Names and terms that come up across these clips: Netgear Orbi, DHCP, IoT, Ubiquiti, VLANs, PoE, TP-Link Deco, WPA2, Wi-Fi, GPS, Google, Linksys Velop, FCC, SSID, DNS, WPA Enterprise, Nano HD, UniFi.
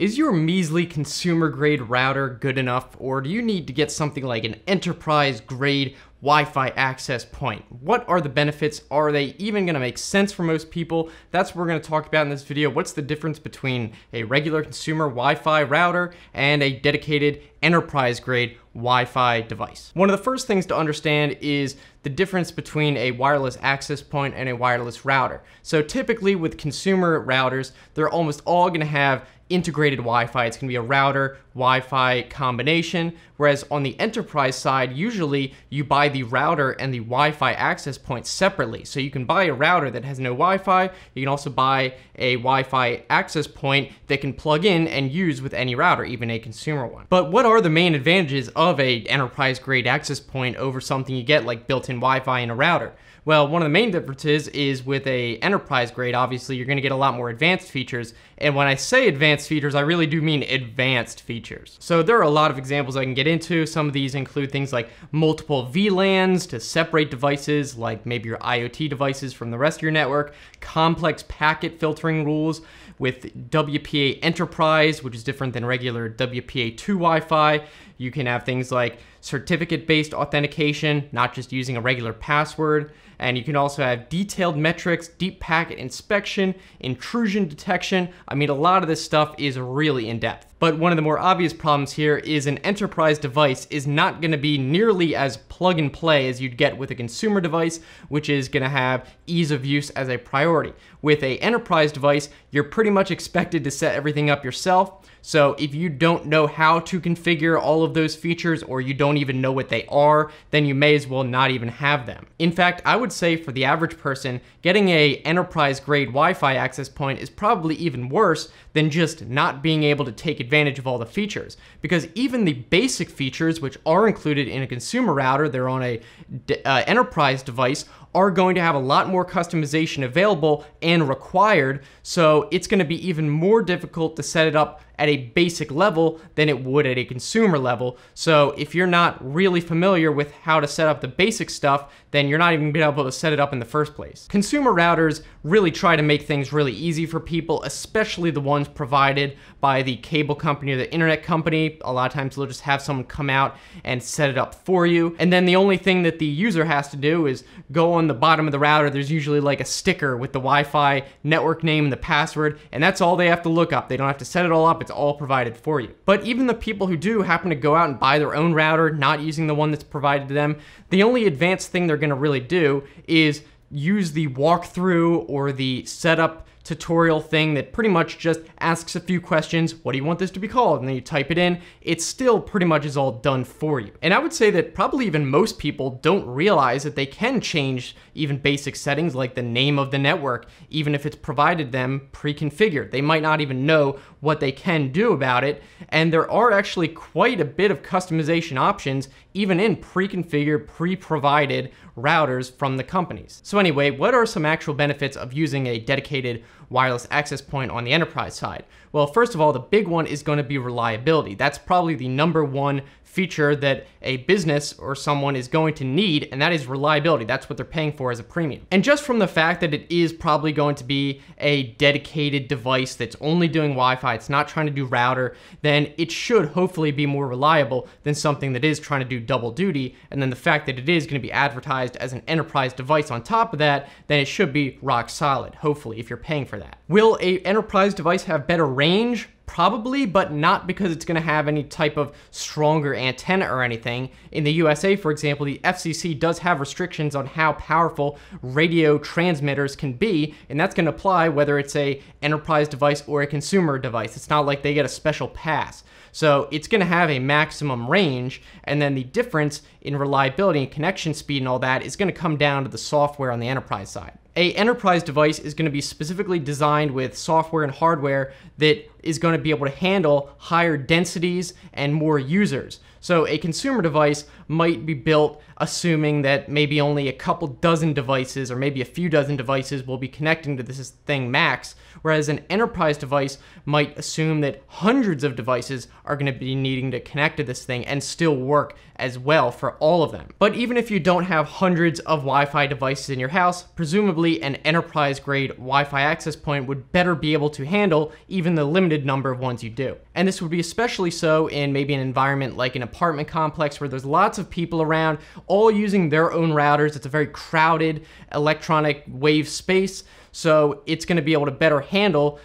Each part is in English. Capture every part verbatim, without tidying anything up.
Is your measly consumer grade router good enough, or do you need to get something like an enterprise grade Wi-Fi access point? What are the benefits? Are they even gonna make sense for most people? That's what we're gonna talk about in this video. What's the difference between a regular consumer Wi-Fi router and a dedicated enterprise grade Wi-Fi device? One of the first things to understand is the difference between a wireless access point and a wireless router. So typically with consumer routers, they're almost all gonna have integrated Wi-Fi. It's gonna be a router Wi-Fi combination, whereas on the enterprise side, usually you buy the router and the Wi-Fi access point separately. So you can buy a router that has no Wi-Fi. You can also buy a Wi-Fi access point that can plug in and use with any router, even a consumer one. But what are the main advantages of a enterprise grade access point over something you get like built-in Wi-Fi in a router? Well, one of the main differences is with a enterprise grade, obviously you're gonna get a lot more advanced features. And when I say advanced features, I really do mean advanced features. So there are a lot of examples I can get into. Some of these include things like multiple V LANs to separate devices, like maybe your IoT devices from the rest of your network, complex packet filtering rules with W P A Enterprise, which is different than regular W P A two Wi-Fi. You can have things like certificate-based authentication, not just using a regular password. And you can also have detailed metrics, deep packet inspection, intrusion detection. I mean, a lot of this stuff is really in-depth. But one of the more obvious problems here is an enterprise device is not gonna be nearly as plug and play as you'd get with a consumer device, which is gonna have ease of use as a priority. With an enterprise device, you're pretty much expected to set everything up yourself. So if you don't know how to configure all of those features, or you don't even know what they are, then you may as well not even have them. In fact, I would say for the average person, getting a enterprise grade Wi-Fi access point is probably even worse than just not being able to take advantage of all the features. Because even the basic features, which are included in a consumer router, they're on a uh, enterprise device, are going to have a lot more customization available and required, so it's gonna be even more difficult to set it up at a basic level than it would at a consumer level. So if you're not really familiar with how to set up the basic stuff, then you're not even gonna be able to set it up in the first place. Consumer routers really try to make things really easy for people, especially the ones provided by the cable company or the internet company. A lot of times they'll just have someone come out and set it up for you. And then the only thing that the user has to do is go on on the bottom of the router. There's usually like a sticker with the Wi-Fi network name and the password, and that's all they have to look up. They don't have to set it all up. It's all provided for you. But even the people who do happen to go out and buy their own router, not using the one that's provided to them, the only advanced thing they're going to really do is use the walkthrough or the setup tutorial thing that pretty much just asks a few questions. What do you want this to be called? And then you type it in. It still pretty much is all done for you. And I would say that probably even most people don't realize that they can change even basic settings like the name of the network, even if it's provided them pre-configured. They might not even know what they can do about it. And there are actually quite a bit of customization options, even in pre-configured, pre-provided routers from the companies. So anyway, what are some actual benefits of using a dedicated wireless access point on the enterprise side? Well, first of all, the big one is going to be reliability. That's probably the number one feature that a business or someone is going to need, and that is reliability. That's what they're paying for as a premium. And just from the fact that it is probably going to be a dedicated device that's only doing Wi-Fi, it's not trying to do router, then it should hopefully be more reliable than something that is trying to do double duty. And then the fact that it is going to be advertised as an enterprise device on top of that, then it should be rock solid, hopefully, if you're paying for that. Will an enterprise device have better range? Probably, but not because it's gonna have any type of stronger antenna or anything. In the U S A, for example, the F C C does have restrictions on how powerful radio transmitters can be, and that's gonna apply whether it's a enterprise device or a consumer device. It's not like they get a special pass. So it's gonna have a maximum range, and then the difference in reliability and connection speed and all that is gonna come down to the software on the enterprise side. A enterprise device is gonna be specifically designed with software and hardware that is gonna be able to handle higher densities and more users. So a consumer device might be built assuming that maybe only a couple dozen devices or maybe a few dozen devices will be connecting to this thing max, whereas an enterprise device might assume that hundreds of devices are gonna be needing to connect to this thing and still work as well for all of them. But even if you don't have hundreds of Wi-Fi devices in your house, presumably an enterprise grade Wi-Fi access point would better be able to handle even the limited limited number of ones you do. And this would be especially so in maybe an environment like an apartment complex where there's lots of people around, all using their own routers. It's a very crowded electronic wave space. So it's going to be able to better handle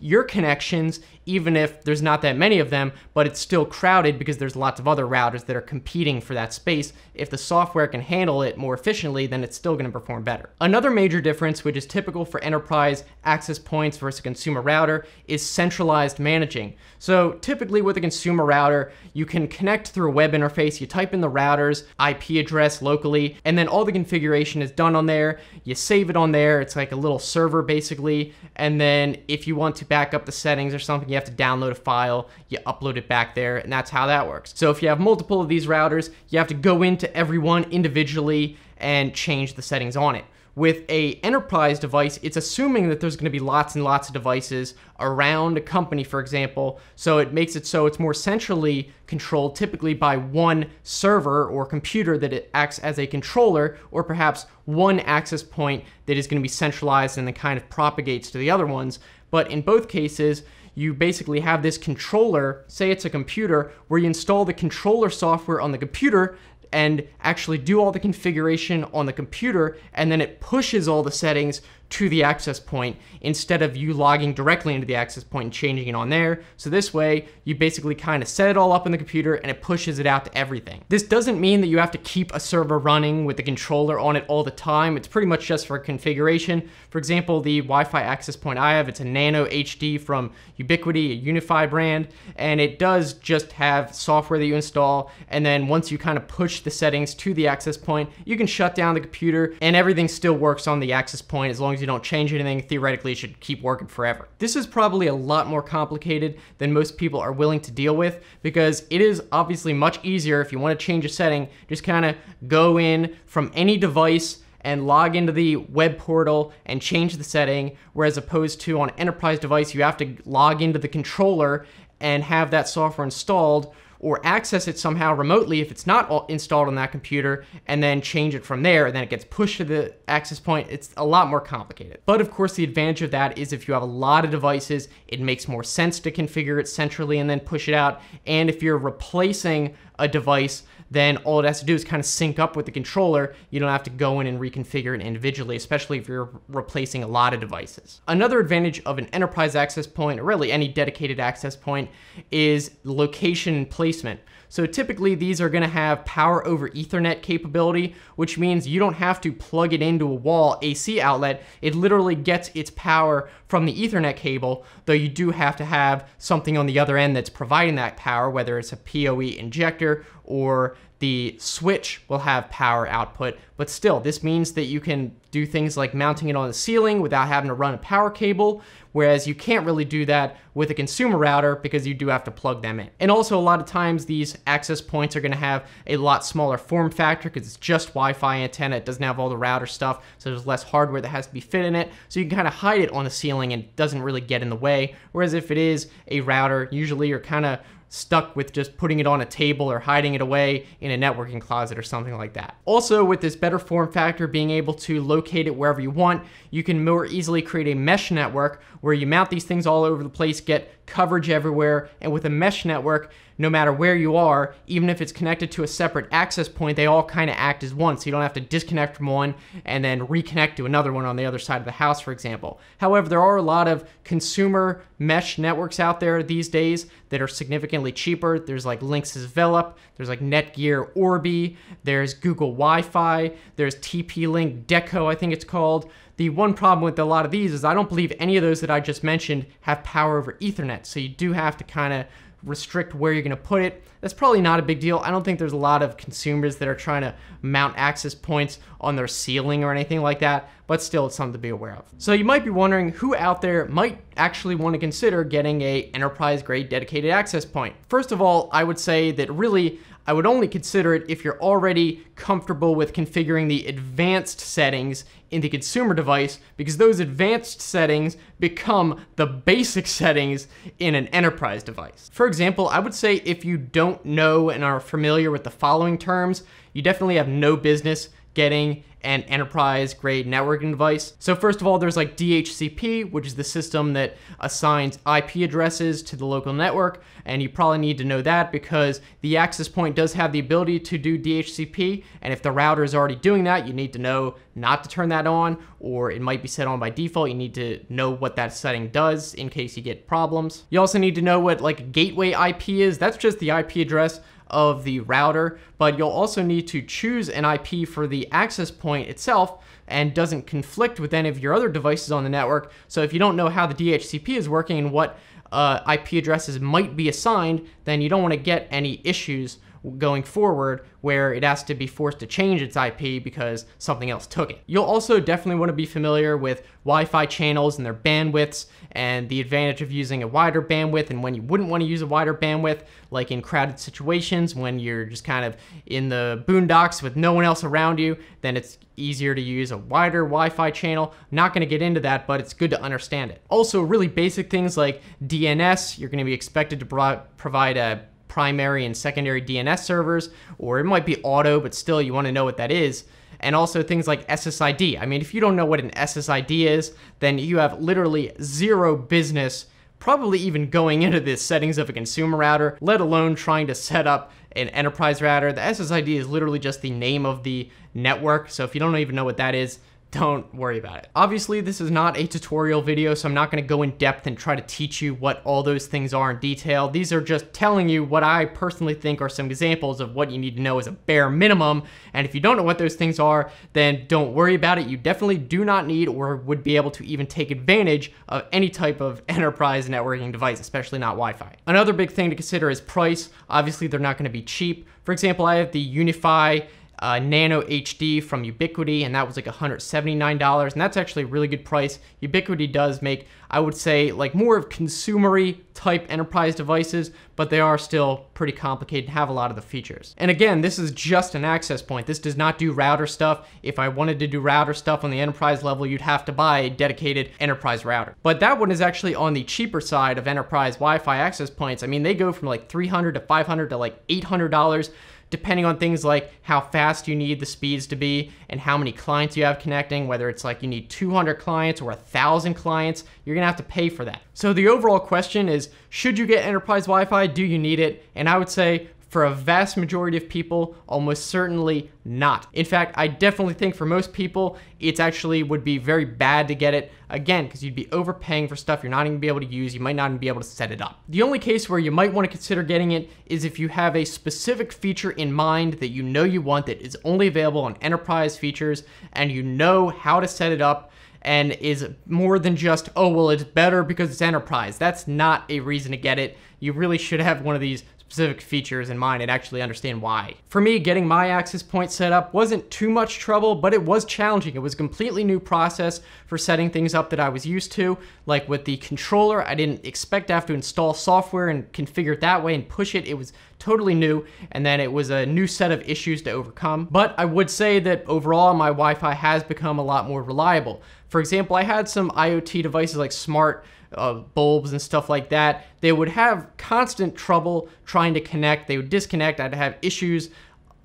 your connections, even if there's not that many of them, but it's still crowded because there's lots of other routers that are competing for that space. If the software can handle it more efficiently, then it's still going to perform better. Another major difference, which is typical for enterprise access points versus a consumer router, is centralized managing. So typically with a consumer router, you can connect through a web interface, you type in the router's I P address locally, and then all the configuration is done on there. You save it on there. It's like a little server basically, and then if you want to back up the settings or something, you have to download a file, you upload it back there, and that's how that works. So if you have multiple of these routers, you have to go into every one individually and change the settings on it. With a enterprise device, it's assuming that there's going to be lots and lots of devices around a company, for example, so it makes it so it's more centrally controlled, typically by one server or computer that it acts as a controller, or perhaps one access point that is going to be centralized and then kind of propagates to the other ones. But in both cases, you basically have this controller, say it's a computer, where you install the controller software on the computer and actually do all the configuration on the computer, and then it pushes all the settings to the access point instead of you logging directly into the access point and changing it on there. So this way, you basically kind of set it all up in the computer and it pushes it out to everything. This doesn't mean that you have to keep a server running with the controller on it all the time. It's pretty much just for configuration. For example, the Wi-Fi access point I have, it's a Nano H D from Ubiquiti, a UniFi brand, and it does just have software that you install, and then once you kind of push the settings to the access point, you can shut down the computer and everything still works on the access point. As long as you don't change anything, theoretically it should keep working forever. This is probably a lot more complicated than most people are willing to deal with, because it is obviously much easier if you want to change a setting, just kind of go in from any device and log into the web portal and change the setting, whereas opposed to on an enterprise device, you have to log into the controller and have that software installed or access it somehow remotely if it's not installed on that computer, and then change it from there, and then it gets pushed to the access point. It's a lot more complicated. But of course, the advantage of that is if you have a lot of devices, it makes more sense to configure it centrally and then push it out. And if you're replacing a device, then all it has to do is kind of sync up with the controller. You don't have to go in and reconfigure it individually, especially if you're replacing a lot of devices. Another advantage of an enterprise access point, or really any dedicated access point, is location and placement. So typically these are going to have power over Ethernet capability, which means you don't have to plug it into a wall A C outlet. It literally gets its power from the Ethernet cable, though you do have to have something on the other end that's providing that power, whether it's a P O E injector or the switch will have power output. But still, this means that you can do things like mounting it on the ceiling without having to run a power cable, whereas you can't really do that with a consumer router because you do have to plug them in. And also, a lot of times these access points are going to have a lot smaller form factor because it's just Wi-Fi antenna. It doesn't have all the router stuff, so there's less hardware that has to be fit in it. So you can kind of hide it on the ceiling and it doesn't really get in the way. Whereas if it is a router, usually you're kind of stuck with just putting it on a table or hiding it away in a networking closet or something like that. Also, with this better form factor, being able to locate it wherever you want, you can more easily create a mesh network where you mount these things all over the place, get coverage everywhere. And with a mesh network, no matter where you are, even if it's connected to a separate access point, they all kind of act as one. So you don't have to disconnect from one and then reconnect to another one on the other side of the house, for example. However, there are a lot of consumer mesh networks out there these days that are significantly cheaper. There's like Linksys Velop, there's like Netgear Orbi, there's Google Wi-Fi, there's T P-Link Deco, I think it's called. The one problem with a lot of these is I don't believe any of those that I just mentioned have power over Ethernet, so you do have to kind of restrict where you're going to put it. That's probably not a big deal. I don't think there's a lot of consumers that are trying to mount access points on their ceiling or anything like that, but still it's something to be aware of. So you might be wondering who out there might actually want to consider getting a enterprise grade dedicated access point. First of all, I would say that really I would only consider it if you're already comfortable with configuring the advanced settings in the consumer device, because those advanced settings become the basic settings in an enterprise device. For example, I would say if you don't know and are familiar with the following terms, you definitely have no business getting and enterprise grade networking device. So first of all, there's like D H C P, which is the system that assigns I P addresses to the local network. And you probably need to know that because the access point does have the ability to do D H C P. And if the router is already doing that, you need to know not to turn that on, or it might be set on by default. You need to know what that setting does in case you get problems. You also need to know what like gateway I P is. That's just the I P address of the router, but you'll also need to choose an I P for the access point itself and doesn't conflict with any of your other devices on the network. So if you don't know how the D H C P is working and what uh, I P addresses might be assigned, then you don't want to get any issues going forward where it has to be forced to change its I P because something else took it. You'll also definitely want to be familiar with Wi-Fi channels and their bandwidths and the advantage of using a wider bandwidth and when you wouldn't want to use a wider bandwidth, like in crowded situations when you're just kind of in the boondocks with no one else around you, then it's easier to use a wider Wi-Fi channel. Not going to get into that, but it's good to understand it. Also, really basic things like D N S, you're going to be expected to pro- provide a primary and secondary D N S servers, or it might be auto, but still you want to know what that is. And also things like S S I D. I mean, if you don't know what an S S I D is, then you have literally zero business probably even going into the settings of a consumer router, let alone trying to set up an enterprise router. The S S I D is literally just the name of the network. So if you don't even know what that is, don't worry about it. Obviously, this is not a tutorial video, so I'm not going to go in depth and try to teach you what all those things are in detail. These are just telling you what I personally think are some examples of what you need to know as a bare minimum. And if you don't know what those things are, then don't worry about it. You definitely do not need or would be able to even take advantage of any type of enterprise networking device, especially not Wi-Fi. Another big thing to consider is price. Obviously, they're not going to be cheap. For example, I have the UniFi Uh, Nano H D from Ubiquiti, and that was like one hundred seventy-nine dollars, and that's actually a really good price. Ubiquiti does make, I would say, like more of consumer-y type enterprise devices, but they are still pretty complicated and have a lot of the features. And again, this is just an access point. This does not do router stuff. If I wanted to do router stuff on the enterprise level, you'd have to buy a dedicated enterprise router. But that one is actually on the cheaper side of enterprise Wi-Fi access points. I mean, they go from like three hundred dollars to five hundred dollars to like eight hundred dollars. Depending on things like how fast you need the speeds to be and how many clients you have connecting, whether it's like you need two hundred clients or one thousand clients, you're gonna have to pay for that. So the overall question is, should you get enterprise Wi-Fi? Do you need it? And I would say for a vast majority of people, almost certainly not. In fact, I definitely think for most people, it's actually would be very bad to get it, again, because you'd be overpaying for stuff you're not even be able to use, you might not even be able to set it up. The only case where you might want to consider getting it is if you have a specific feature in mind that you know you want that is only available on enterprise features and you know how to set it up, and is more than just, oh, well, it's better because it's enterprise. That's not a reason to get it. You really should have one of these specific features in mind and actually understand why. For me, getting my access point set up wasn't too much trouble, but it was challenging. It was a completely new process for setting things up that I was used to. Like with the controller, I didn't expect to have to install software and configure it that way and push it. It was totally new, and then it was a new set of issues to overcome. But I would say that overall, my Wi-Fi has become a lot more reliable. For example, I had some IoT devices like smart uh, bulbs and stuff like that. They would have constant trouble trying to connect. They would disconnect. I'd have issues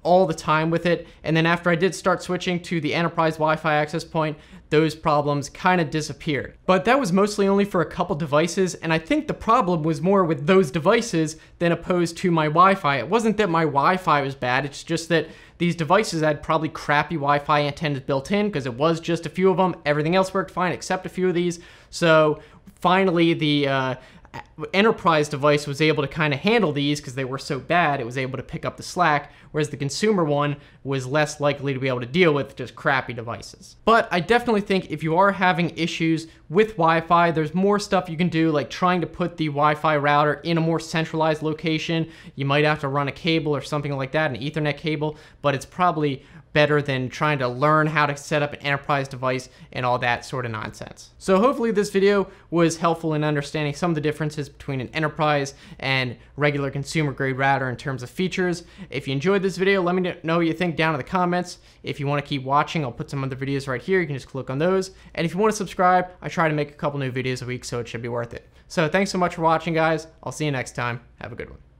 all the time with it. And then after I did start switching to the enterprise Wi-Fi access point, those problems kind of disappeared. But that was mostly only for a couple devices, and I think the problem was more with those devices than opposed to my Wi-Fi. It wasn't that my Wi-Fi was bad, it's just that these devices had probably crappy Wi-Fi antennas built in because it was just a few of them. Everything else worked fine except a few of these. So finally the uh, enterprise device was able to kind of handle these because they were so bad, it was able to pick up the slack, whereas the consumer one was less likely to be able to deal with just crappy devices. But I definitely think if you are having issues with Wi-Fi, there's more stuff you can do, like trying to put the Wi-Fi router in a more centralized location. You might have to run a cable or something like that, an Ethernet cable, but it's probably better than trying to learn how to set up an enterprise device and all that sort of nonsense. So hopefully this video was helpful in understanding some of the differences between an enterprise and regular consumer grade router in terms of features. If you enjoyed this video, let me know what you think down in the comments. If you want to keep watching, I'll put some other videos right here. You can just click on those. And if you want to subscribe, I try to make a couple new videos a week, so it should be worth it. So thanks so much for watching, guys. I'll see you next time. Have a good one.